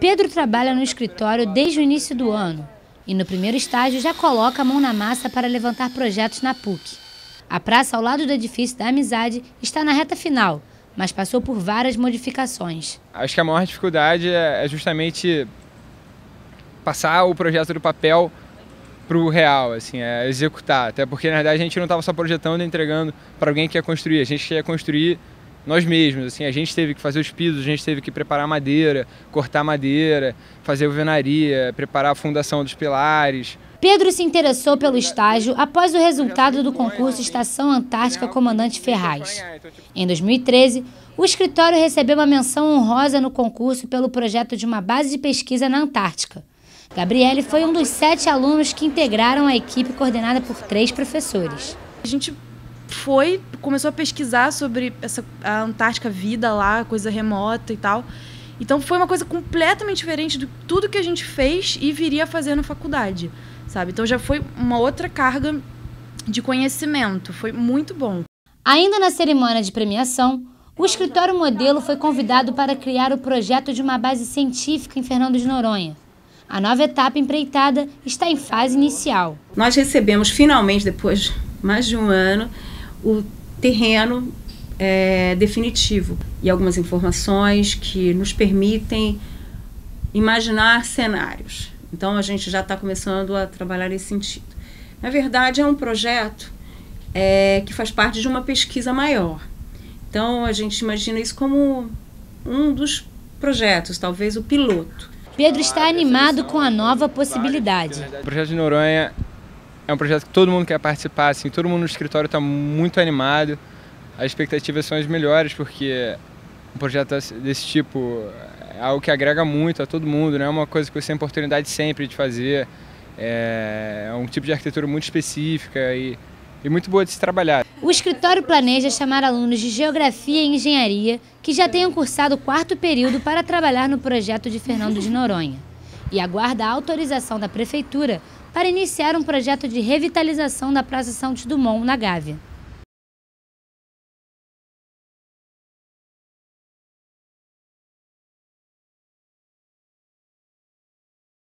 Pedro trabalha no escritório desde o início do ano e no primeiro estágio já coloca a mão na massa para levantar projetos na PUC. A praça ao lado do edifício da Amizade está na reta final, mas passou por várias modificações. Acho que a maior dificuldade é justamente passar o projeto do papel para o real, assim, é executar. Até porque, na verdade, a gente não estava só projetando e entregando para alguém que ia construir. A gente ia construir nós mesmos. Assim, a gente teve que fazer os pisos, a gente teve que preparar madeira, cortar madeira, fazer alvenaria, preparar a fundação dos pilares. Pedro se interessou pelo estágio após o resultado do concurso Estação Antártica Comandante Ferraz. Em 2013, o escritório recebeu uma menção honrosa no concurso pelo projeto de uma base de pesquisa na Antártica. Gabriele foi um dos 7 alunos que integraram a equipe coordenada por 3 professores. A gente começou a pesquisar sobre a Antártica, vida lá, coisa remota e tal. Então foi uma coisa completamente diferente de tudo que a gente fez e viria a fazer na faculdade, sabe? Então já foi uma outra carga de conhecimento, foi muito bom. Ainda na cerimônia de premiação, o Escritório Modelo foi convidado para criar o projeto de uma base científica em Fernando de Noronha. A nova etapa empreitada está em fase inicial. Nós recebemos finalmente, depois de mais de um ano, o terreno definitivo e algumas informações que nos permitem imaginar cenários. Então a gente já está começando a trabalhar nesse sentido. Na verdade é um projeto que faz parte de uma pesquisa maior. Então a gente imagina isso como um dos projetos, talvez o piloto. Pedro está animado com a nova possibilidade. O projeto de Noronha é um projeto que todo mundo quer participar, assim, todo mundo no escritório está muito animado. As expectativas são as melhores, porque um projeto desse tipo é algo que agrega muito a todo mundo, não é uma coisa que você tem oportunidade sempre de fazer, é um tipo de arquitetura muito específica e muito boa de se trabalhar. O escritório planeja chamar alunos de Geografia e Engenharia que já tenham cursado o 4º período para trabalhar no projeto de Fernando de Noronha e aguarda a autorização da Prefeitura para iniciar um projeto de revitalização da Praça Santos Dumont, na Gávea.